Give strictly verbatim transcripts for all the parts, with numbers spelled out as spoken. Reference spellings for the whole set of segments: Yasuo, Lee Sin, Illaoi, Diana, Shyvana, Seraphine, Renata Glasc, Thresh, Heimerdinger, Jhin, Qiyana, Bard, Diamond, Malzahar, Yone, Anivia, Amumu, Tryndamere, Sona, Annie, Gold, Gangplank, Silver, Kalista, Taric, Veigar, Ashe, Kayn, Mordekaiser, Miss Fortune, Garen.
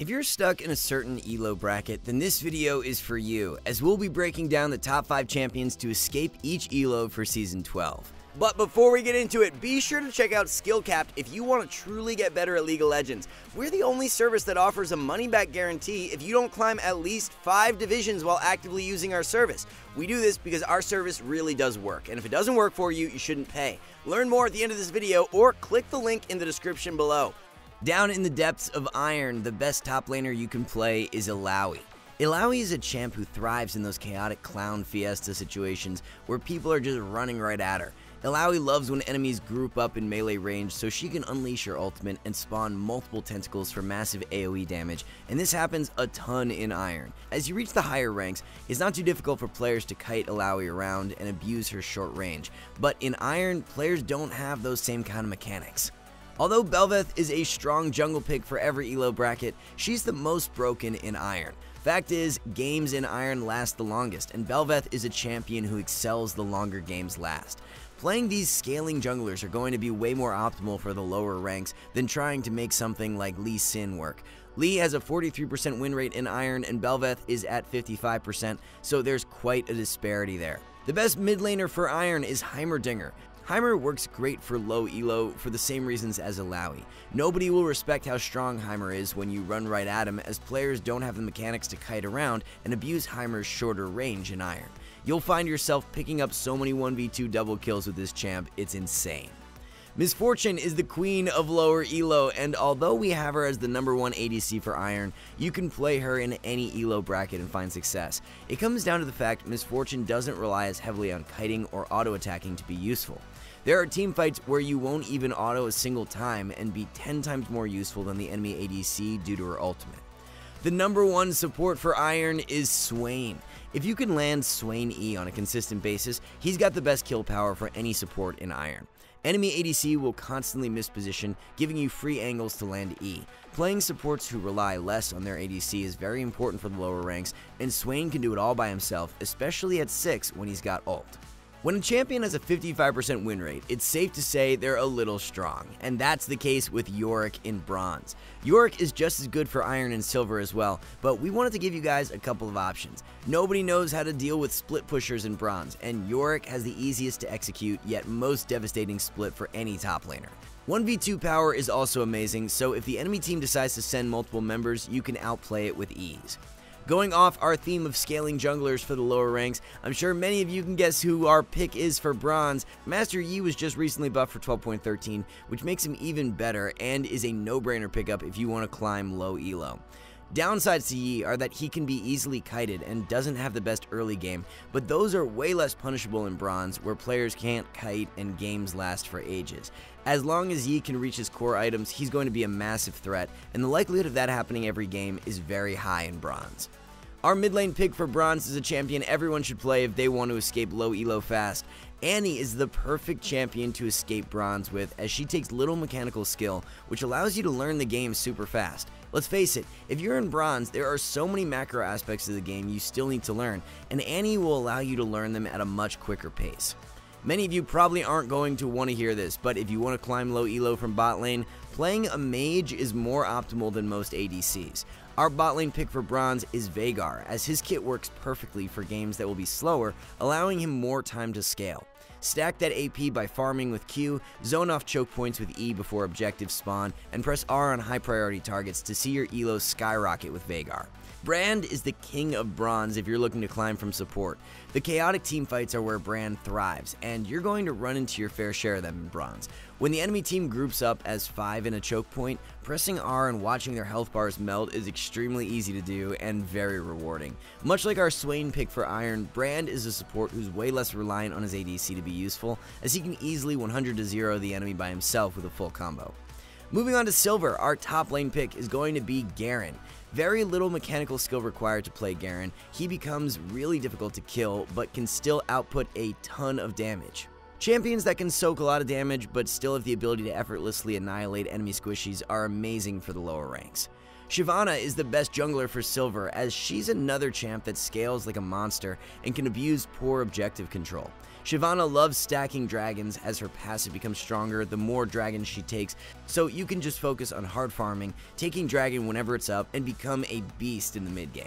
If you're stuck in a certain E L O bracket, then this video is for you, as we'll be breaking down the top five champions to escape each E L O for season twelve. But before we get into it, be sure to check out Skill Capped if you want to truly get better at League of Legends. We're the only service that offers a money-back guarantee if you don't climb at least five divisions while actively using our service. We do this because our service really does work, and if it doesn't work for you, you shouldn't pay. Learn more at the end of this video or click the link in the description below. Down in the depths of Iron, the best top laner you can play is Illaoi. Illaoi is a champ who thrives in those chaotic clown fiesta situations where people are just running right at her. Illaoi loves when enemies group up in melee range so she can unleash her ultimate and spawn multiple tentacles for massive A O E damage, and this happens a ton in Iron. As you reach the higher ranks, it's not too difficult for players to kite Illaoi around and abuse her short range, but in Iron, players don't have those same kind of mechanics. Although Bel'Veth is a strong jungle pick for every E L O bracket, she's the most broken in Iron. Fact is, games in Iron last the longest, and Bel'Veth is a champion who excels the longer games last. Playing these scaling junglers are going to be way more optimal for the lower ranks than trying to make something like Lee Sin work. Lee has a forty-three percent win rate in Iron, and Bel'Veth is at fifty-five percent, so there's quite a disparity there. The best mid laner for Iron is Heimerdinger. Heimer works great for low E L O for the same reasons as Illaoi. Nobody will respect how strong Heimer is when you run right at him, as players don't have the mechanics to kite around and abuse Heimer's shorter range in Iron. You'll find yourself picking up so many one v two double kills with this champ, it's insane. Miss Fortune is the queen of lower E L O, and although we have her as the number one A D C for Iron, you can play her in any E L O bracket and find success. It comes down to the fact Miss Fortune doesn't rely as heavily on kiting or auto-attacking to be useful. There are team fights where you won't even auto a single time and be ten times more useful than the enemy A D C due to her ultimate. The number one support for Iron is Swain. If you can land Swain E on a consistent basis, he's got the best kill power for any support in Iron. Enemy A D C will constantly misposition, giving you free angles to land E. Playing supports who rely less on their A D C is very important for the lower ranks, and Swain can do it all by himself, especially at six when he's got ult. When a champion has a fifty-five percent win rate, it's safe to say they're a little strong, and that's the case with Yorick in Bronze. Yorick is just as good for Iron and Silver as well, but we wanted to give you guys a couple of options. Nobody knows how to deal with split pushers in Bronze, and Yorick has the easiest to execute yet most devastating split for any top laner. one v two power is also amazing, so if the enemy team decides to send multiple members, you can outplay it with ease. Going off our theme of scaling junglers for the lower ranks, I'm sure many of you can guess who our pick is for Bronze. Master Yi was just recently buffed for twelve point thirteen, which makes him even better and is a no-brainer pickup if you want to climb low E L O. Downsides to Yi are that he can be easily kited and doesn't have the best early game, but those are way less punishable in Bronze, where players can't kite and games last for ages. As long as Yi can reach his core items, he's going to be a massive threat, and the likelihood of that happening every game is very high in Bronze. Our mid lane pick for Bronze is a champion everyone should play if they want to escape low E L O fast. Annie is the perfect champion to escape Bronze with, as she takes little mechanical skill, which allows you to learn the game super fast. Let's face it, if you're in Bronze, there are so many macro aspects of the game you still need to learn, and Annie will allow you to learn them at a much quicker pace. Many of you probably aren't going to want to hear this, but if you want to climb low E L O from bot lane, playing a mage is more optimal than most A D Cs. Our bot lane pick for Bronze is Veigar, as his kit works perfectly for games that will be slower, allowing him more time to scale. Stack that A P by farming with Q, zone off choke points with E before objectives spawn, and press R on high priority targets to see your E L O skyrocket with Veigar. Brand is the king of Bronze if you're looking to climb from support. The chaotic teamfights are where Brand thrives, and you're going to run into your fair share of them in Bronze. When the enemy team groups up as five in a choke point, pressing R and watching their health bars melt is extremely easy to do and very rewarding. Much like our Swain pick for Iron, Brand is a support who's way less reliant on his A D C to be useful, as he can easily one hundred to zero the enemy by himself with a full combo. Moving on to Silver, our top lane pick is going to be Garen. Very little mechanical skill required to play Garen. He becomes really difficult to kill, but can still output a ton of damage. Champions that can soak a lot of damage, but still have the ability to effortlessly annihilate enemy squishies are amazing for the lower ranks. Shyvana is the best jungler for Silver, as she's another champ that scales like a monster and can abuse poor objective control. Shyvana loves stacking dragons as her passive becomes stronger the more dragons she takes, so you can just focus on hard farming, taking dragon whenever it's up, and become a beast in the mid game.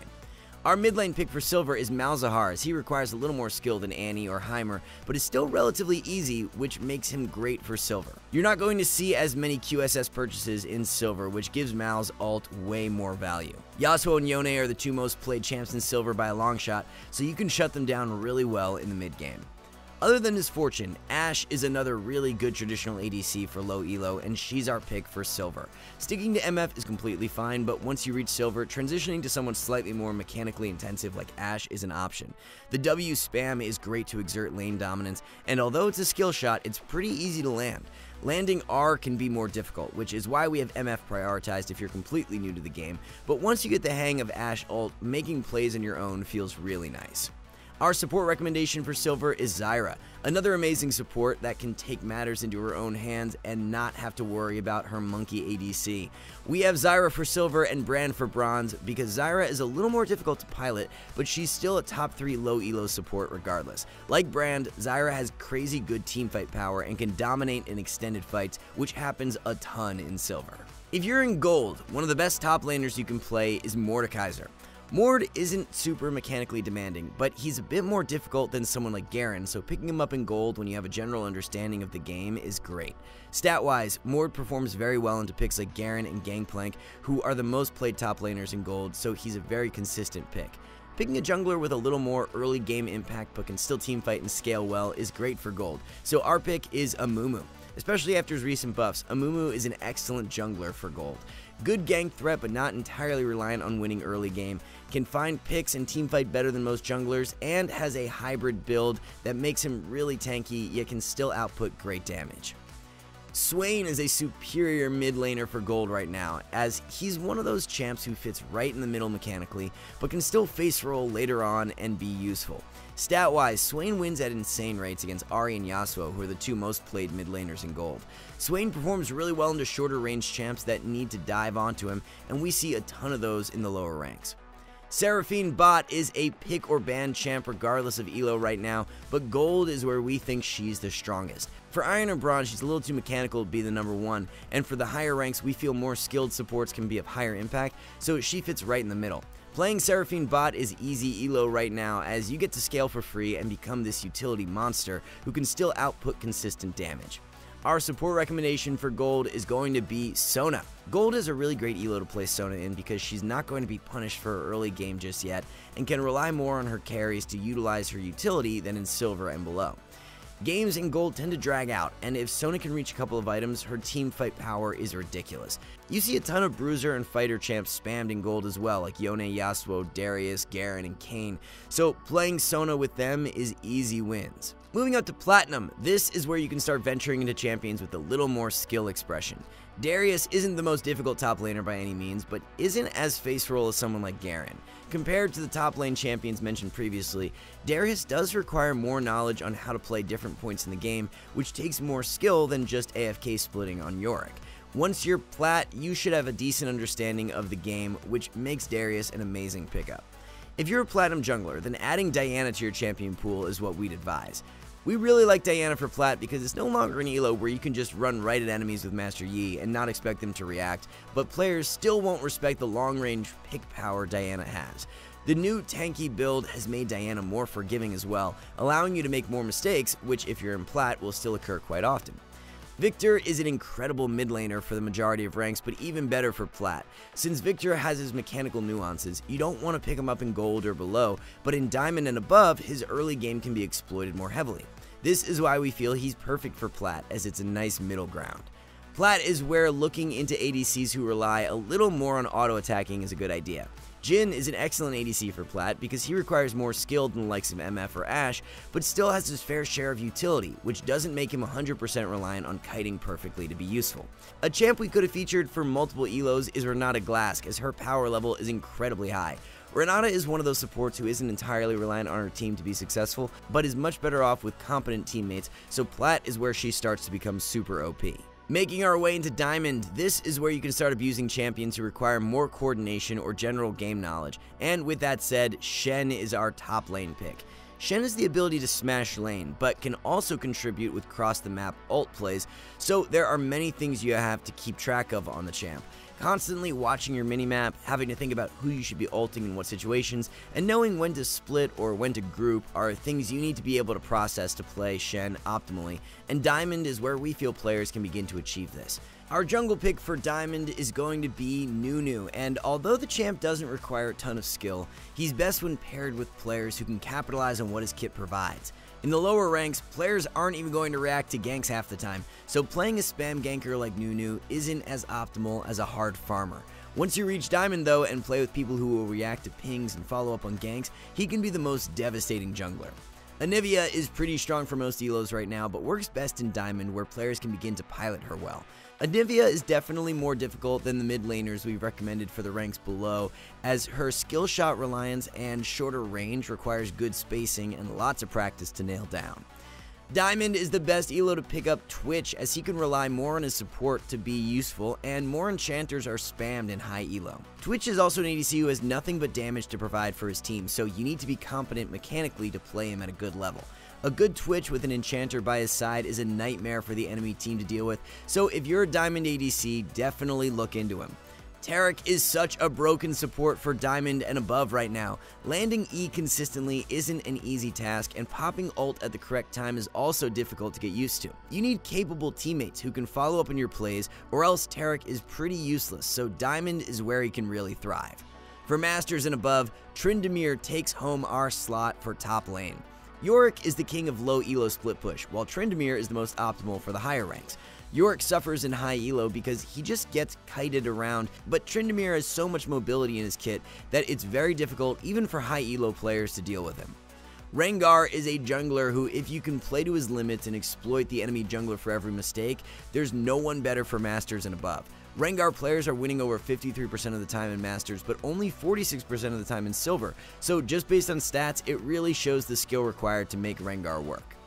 Our mid lane pick for Silver is Malzahar, as he requires a little more skill than Annie or Heimer, but is still relatively easy, which makes him great for Silver. You're not going to see as many Q S S purchases in Silver, which gives Mal's ult way more value. Yasuo and Yone are the two most played champs in Silver by a long shot, so you can shut them down really well in the mid game. Other than Miss Fortune, Ashe is another really good traditional A D C for low elo, and she's our pick for Silver. Sticking to M F is completely fine, but once you reach Silver, transitioning to someone slightly more mechanically intensive like Ashe is an option. The W spam is great to exert lane dominance, and although it's a skill shot, it's pretty easy to land. Landing R can be more difficult, which is why we have M F prioritized if you're completely new to the game, but once you get the hang of Ashe ult, making plays on your own feels really nice. Our support recommendation for Silver is Zyra, another amazing support that can take matters into her own hands and not have to worry about her monkey A D C. We have Zyra for Silver and Brand for Bronze because Zyra is a little more difficult to pilot, but she's still a top three low elo support regardless. Like Brand, Zyra has crazy good teamfight power and can dominate in extended fights, which happens a ton in Silver. If you're in Gold, one of the best top laners you can play is Mordekaiser. Mord isn't super mechanically demanding, but he's a bit more difficult than someone like Garen, so picking him up in Gold when you have a general understanding of the game is great. Stat-wise, Mord performs very well into picks like Garen and Gangplank, who are the most played top laners in Gold, so he's a very consistent pick. Picking a jungler with a little more early game impact but can still teamfight and scale well is great for Gold, so our pick is Amumu. Especially after his recent buffs, Amumu is an excellent jungler for Gold. Good gank threat but not entirely reliant on winning early game, can find picks and teamfight better than most junglers, and has a hybrid build that makes him really tanky yet can still output great damage. Swain is a superior mid laner for Gold right now, as he's one of those champs who fits right in the middle mechanically, but can still face roll later on and be useful. Stat-wise, Swain wins at insane rates against Ahri and Yasuo, who are the two most played mid laners in Gold. Swain performs really well into shorter range champs that need to dive onto him, and we see a ton of those in the lower ranks. Seraphine Bot is a pick or ban champ regardless of elo right now, but Gold is where we think she's the strongest. For Iron or Bronze, she's a little too mechanical to be the number one, and for the higher ranks, we feel more skilled supports can be of higher impact, so she fits right in the middle. Playing Seraphine Bot is easy elo right now, as you get to scale for free and become this utility monster who can still output consistent damage. Our support recommendation for Gold is going to be Sona. Gold is a really great elo to play Sona in because she's not going to be punished for her early game just yet, and can rely more on her carries to utilize her utility than in Silver and below. Games in Gold tend to drag out, and if Sona can reach a couple of items, her team fight power is ridiculous. You see a ton of bruiser and fighter champs spammed in Gold as well, like Yone, Yasuo, Darius, Garen, and Kayn, so playing Sona with them is easy wins. Moving up to Platinum, this is where you can start venturing into champions with a little more skill expression. Darius isn't the most difficult top laner by any means, but isn't as face roll as someone like Garen. Compared to the top lane champions mentioned previously, Darius does require more knowledge on how to play different points in the game, which takes more skill than just A F K splitting on Yorick. Once you're plat, you should have a decent understanding of the game, which makes Darius an amazing pickup. If you're a Platinum jungler, then adding Diana to your champion pool is what we'd advise. We really like Diana for plat because it's no longer an elo where you can just run right at enemies with Master Yi and not expect them to react, but players still won't respect the long-range pick power Diana has. The new tanky build has made Diana more forgiving as well, allowing you to make more mistakes, which if you're in plat will still occur quite often. Victor is an incredible mid laner for the majority of ranks, but even better for plat. Since Victor has his mechanical nuances, you don't want to pick him up in Gold or below, but in Diamond and above, his early game can be exploited more heavily. This is why we feel he's perfect for plat, as it's a nice middle ground. Plat is where looking into A D Cs who rely a little more on auto-attacking is a good idea. Jhin is an excellent A D C for plat because he requires more skill than the likes of M F or Ashe, but still has his fair share of utility, which doesn't make him one hundred percent reliant on kiting perfectly to be useful. A champ we could have featured for multiple elos is Renata Glask, as her power level is incredibly high. Renata is one of those supports who isn't entirely reliant on her team to be successful, but is much better off with competent teammates, so plat is where she starts to become super O P. Making our way into Diamond, this is where you can start abusing champions who require more coordination or general game knowledge. And with that said, Shen is our top lane pick. Shen has the ability to smash lane, but can also contribute with cross-the-map ult plays, so there are many things you have to keep track of on the champ. Constantly watching your minimap, having to think about who you should be ulting in what situations, and knowing when to split or when to group are things you need to be able to process to play Shen optimally, and Diamond is where we feel players can begin to achieve this. Our jungle pick for Diamond is going to be Nunu, and although the champ doesn't require a ton of skill, he's best when paired with players who can capitalize on what his kit provides. In the lower ranks, players aren't even going to react to ganks half the time, so playing a spam ganker like Nunu isn't as optimal as a hard farmer. Once you reach Diamond though and play with people who will react to pings and follow up on ganks, he can be the most devastating jungler. Anivia is pretty strong for most elos right now, but works best in Diamond where players can begin to pilot her well. Anivia is definitely more difficult than the mid laners we've recommended for the ranks below, as her skill shot reliance and shorter range requires good spacing and lots of practice to nail down. Diamond is the best elo to pick up Twitch, as he can rely more on his support to be useful, and more enchanters are spammed in high elo. Twitch is also an A D C who has nothing but damage to provide for his team, so you need to be competent mechanically to play him at a good level. A good Twitch with an enchanter by his side is a nightmare for the enemy team to deal with, so if you're a Diamond A D C, definitely look into him. Taric is such a broken support for Diamond and above right now. Landing E consistently isn't an easy task, and popping ult at the correct time is also difficult to get used to. You need capable teammates who can follow up on your plays, or else Taric is pretty useless, so Diamond is where he can really thrive. For Masters and above, Tryndamere takes home our slot for top lane. Yorick is the king of low elo split push, while Tryndamere is the most optimal for the higher ranks. Yorick suffers in high elo because he just gets kited around, but Tryndamere has so much mobility in his kit that it's very difficult even for high elo players to deal with him. Rengar is a jungler who, if you can play to his limits and exploit the enemy jungler for every mistake, there's no one better for Masters and above. Rengar players are winning over fifty-three percent of the time in Masters, but only forty-six percent of the time in Silver, so just based on stats, it really shows the skill required to make Rengar work.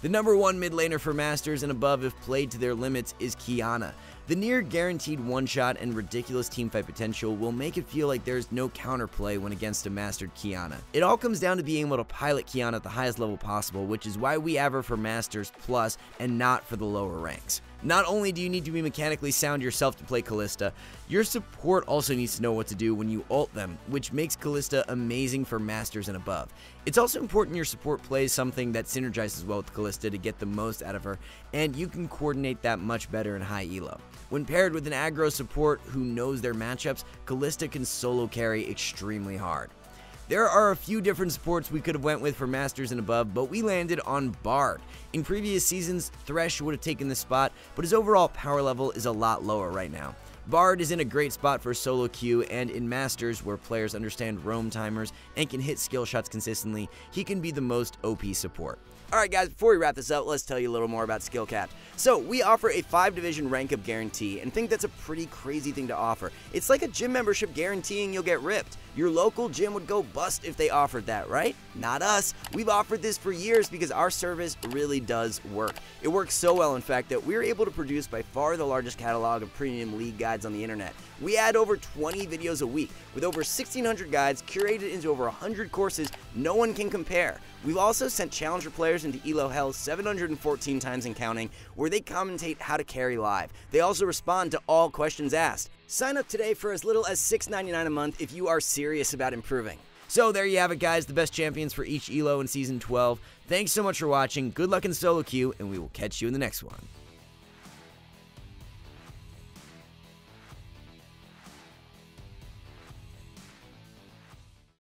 The number one mid laner for Masters and above, if played to their limits, is Qiyana. The near guaranteed one-shot and ridiculous teamfight potential will make it feel like there's no counterplay when against a mastered Qiyana. It all comes down to being able to pilot Qiyana at the highest level possible, which is why we have her for Masters Plus and not for the lower ranks. Not only do you need to be mechanically sound yourself to play Kalista, your support also needs to know what to do when you ult them, which makes Kalista amazing for Masters and above. It's also important your support plays something that synergizes well with Kalista to get the most out of her, and you can coordinate that much better in high elo. When paired with an aggro support who knows their matchups, Kalista can solo carry extremely hard. There are a few different supports we could have went with for Masters and above, but we landed on Bard. In previous seasons, Thresh would have taken this spot, but his overall power level is a lot lower right now. Bard is in a great spot for solo queue, and in Masters, where players understand roam timers and can hit skill shots consistently, he can be the most O P support. Alright guys, before we wrap this up, let's tell you a little more about Skill Capped. So, we offer a five division rank-up guarantee, and think that's a pretty crazy thing to offer. It's like a gym membership guaranteeing you'll get ripped. Your local gym would go bust if they offered that, right? Not us. We've offered this for years because our service really does work. It works so well, in fact, that we're able to produce by far the largest catalog of premium league guides on the internet. We add over twenty videos a week, with over sixteen hundred guides curated into over one hundred courses no one can compare. We've also sent challenger players into elo hell seven hundred fourteen times and counting, where they commentate how to carry live. They also respond to all questions asked. Sign up today for as little as six ninety-nine a month if you are serious about improving. So there you have it guys, the best champions for each elo in season twelve. Thanks so much for watching, good luck in solo queue, and we will catch you in the next one.